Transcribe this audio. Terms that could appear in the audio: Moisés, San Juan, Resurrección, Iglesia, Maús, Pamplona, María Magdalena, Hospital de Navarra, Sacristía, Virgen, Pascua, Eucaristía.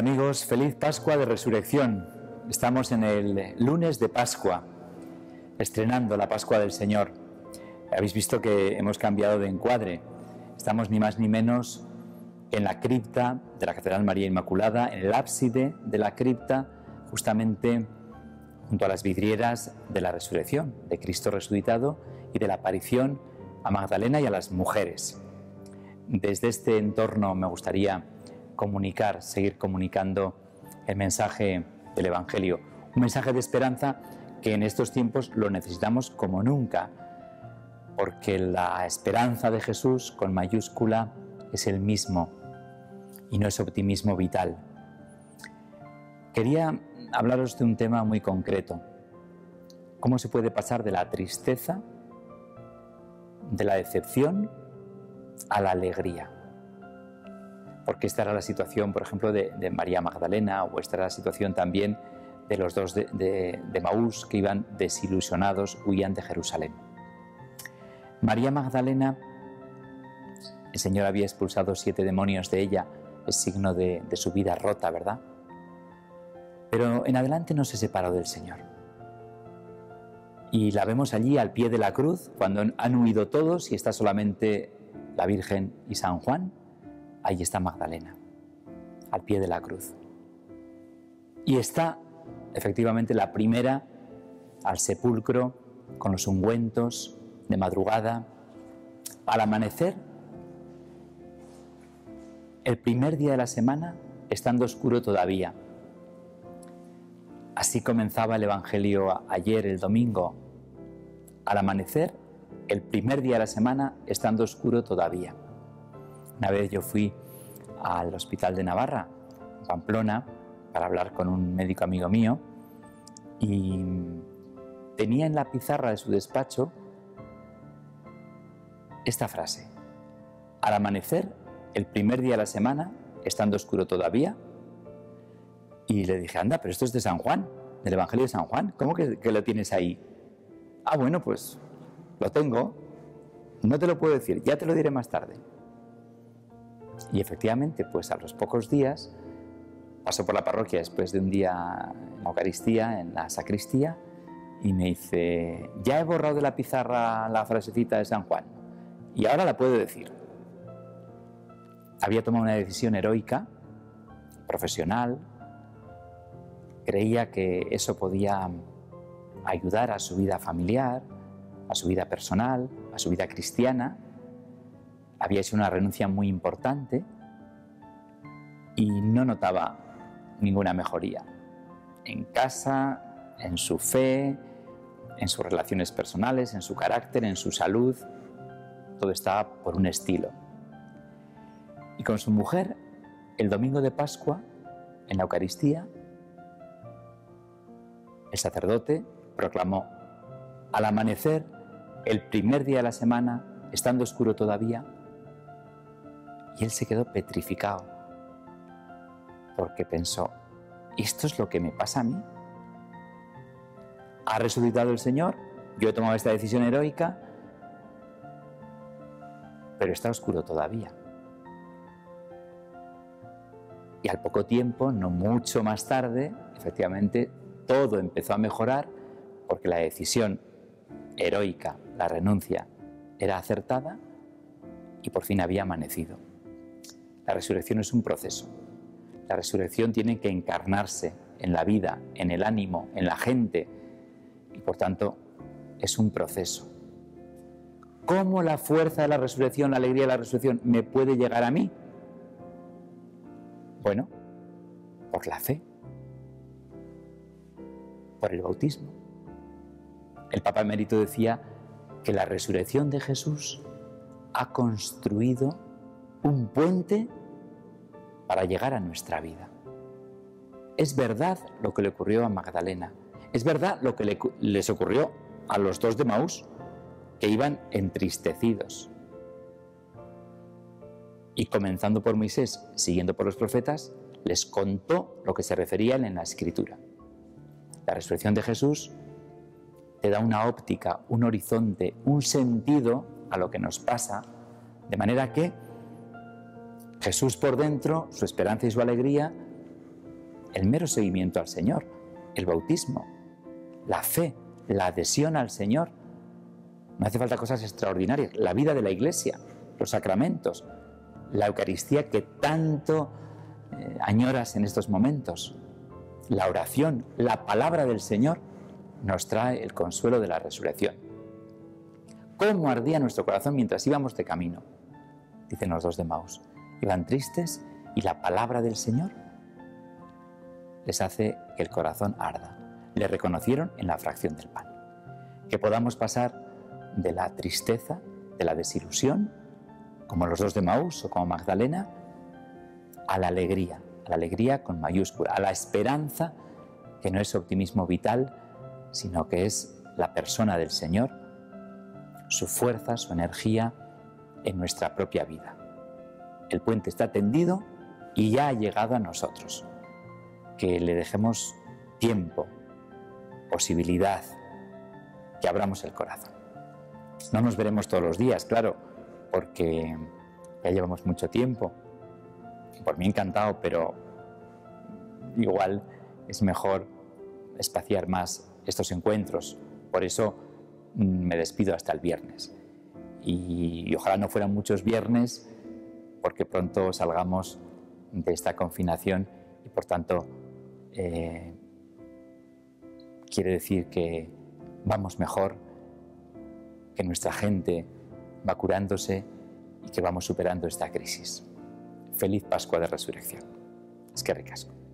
amigos, feliz Pascua de Resurrección. Estamos en el lunes de Pascua, estrenando la Pascua del Señor. Habéis visto que hemos cambiado de encuadre. Estamos ni más ni menos en la cripta de la Catedral María Inmaculada, en el ábside de la cripta, justamente junto a las vidrieras de la resurrección, de Cristo resucitado y de la aparición a Magdalena y a las mujeres. Desde este entorno me gustaría seguir comunicando el mensaje del Evangelio, un mensaje de esperanza que en estos tiempos lo necesitamos como nunca, porque la esperanza de Jesús con mayúscula es el mismo y no es optimismo vital. Quería hablaros de un tema muy concreto: cómo se puede pasar de la tristeza, de la decepción, a la alegría. Porque esta era la situación, por ejemplo, de María Magdalena, o esta era la situación también de los dos de Maús, que iban desilusionados, huían de Jerusalén. María Magdalena, el Señor había expulsado 7 demonios de ella, es signo de su vida rota, ¿verdad? Pero en adelante no se separó del Señor. Y la vemos allí al pie de la cruz, cuando han huido todos y está solamente la Virgen y San Juan. Ahí está Magdalena, al pie de la cruz. Y está, efectivamente, la primera al sepulcro, con los ungüentos, de madrugada. Al amanecer, el primer día de la semana, estando oscuro todavía. Así comenzaba el Evangelio ayer, el domingo. Al amanecer, el primer día de la semana, estando oscuro todavía. Una vez yo fui al Hospital de Navarra, en Pamplona, para hablar con un médico amigo mío, y tenía en la pizarra de su despacho esta frase: al amanecer, el primer día de la semana, estando oscuro todavía. Y le dije: anda, pero esto es de San Juan, del Evangelio de San Juan, ¿cómo que lo tienes ahí? Ah, bueno, pues lo tengo, no te lo puedo decir, ya te lo diré más tarde. Y efectivamente, pues a los pocos días, pasó por la parroquia después de un día en la Eucaristía, en la Sacristía, y me dice: ya he borrado de la pizarra la frasecita de San Juan, y ahora la puedo decir. Había tomado una decisión heroica, profesional, creía que eso podía ayudar a su vida familiar, a su vida personal, a su vida cristiana. Había hecho una renuncia muy importante y no notaba ninguna mejoría en casa, en su fe, en sus relaciones personales, en su carácter, en su salud. Todo estaba por un estilo. Y con su mujer, el domingo de Pascua, en la Eucaristía, el sacerdote proclamó: al amanecer, el primer día de la semana, estando oscuro todavía. Y él se quedó petrificado, porque pensó: ¿esto es lo que me pasa a mí? Ha resucitado el Señor, yo he tomado esta decisión heroica, pero está oscuro todavía. Y al poco tiempo, no mucho más tarde, efectivamente, todo empezó a mejorar, porque la decisión heroica, la renuncia, era acertada y por fin había amanecido. La resurrección es un proceso. La resurrección tiene que encarnarse en la vida, en el ánimo, en la gente, y por tanto es un proceso. ¿Cómo la fuerza de la resurrección, la alegría de la resurrección me puede llegar a mí? Bueno, por la fe, por el bautismo. El Papa Emérito decía que la resurrección de Jesús ha construido un puente para llegar a nuestra vida. Es verdad lo que le ocurrió a Magdalena, es verdad lo que les ocurrió a los dos de Maús, que iban entristecidos. Y comenzando por Moisés, siguiendo por los profetas, les contó lo que se referían en la Escritura. La resurrección de Jesús te da una óptica, un horizonte, un sentido a lo que nos pasa, de manera que Jesús por dentro, su esperanza y su alegría, el mero seguimiento al Señor, el bautismo, la fe, la adhesión al Señor. No hace falta cosas extraordinarias. La vida de la Iglesia, los sacramentos, la Eucaristía que tanto añoras en estos momentos, la oración, la palabra del Señor nos trae el consuelo de la resurrección. ¿Cómo ardía nuestro corazón mientras íbamos de camino? Dicen los dos de Maús. Iban tristes y la palabra del Señor les hace que el corazón arda. Le reconocieron en la fracción del pan. Que podamos pasar de la tristeza, de la desilusión, como los dos de Maús o como Magdalena, a la alegría con mayúscula, a la esperanza, que no es optimismo vital, sino que es la persona del Señor, su fuerza, su energía en nuestra propia vida. El puente está tendido y ya ha llegado a nosotros. Que le dejemos tiempo, posibilidad, que abramos el corazón. No nos veremos todos los días, claro, porque ya llevamos mucho tiempo. Por mí encantado, pero igual es mejor espaciar más estos encuentros. Por eso me despido hasta el viernes. Y ojalá no fueran muchos viernes, porque pronto salgamos de esta confinación y, por tanto, quiere decir que vamos mejor, que nuestra gente va curándose y que vamos superando esta crisis. Feliz Pascua de Resurrección. Es que ricasco.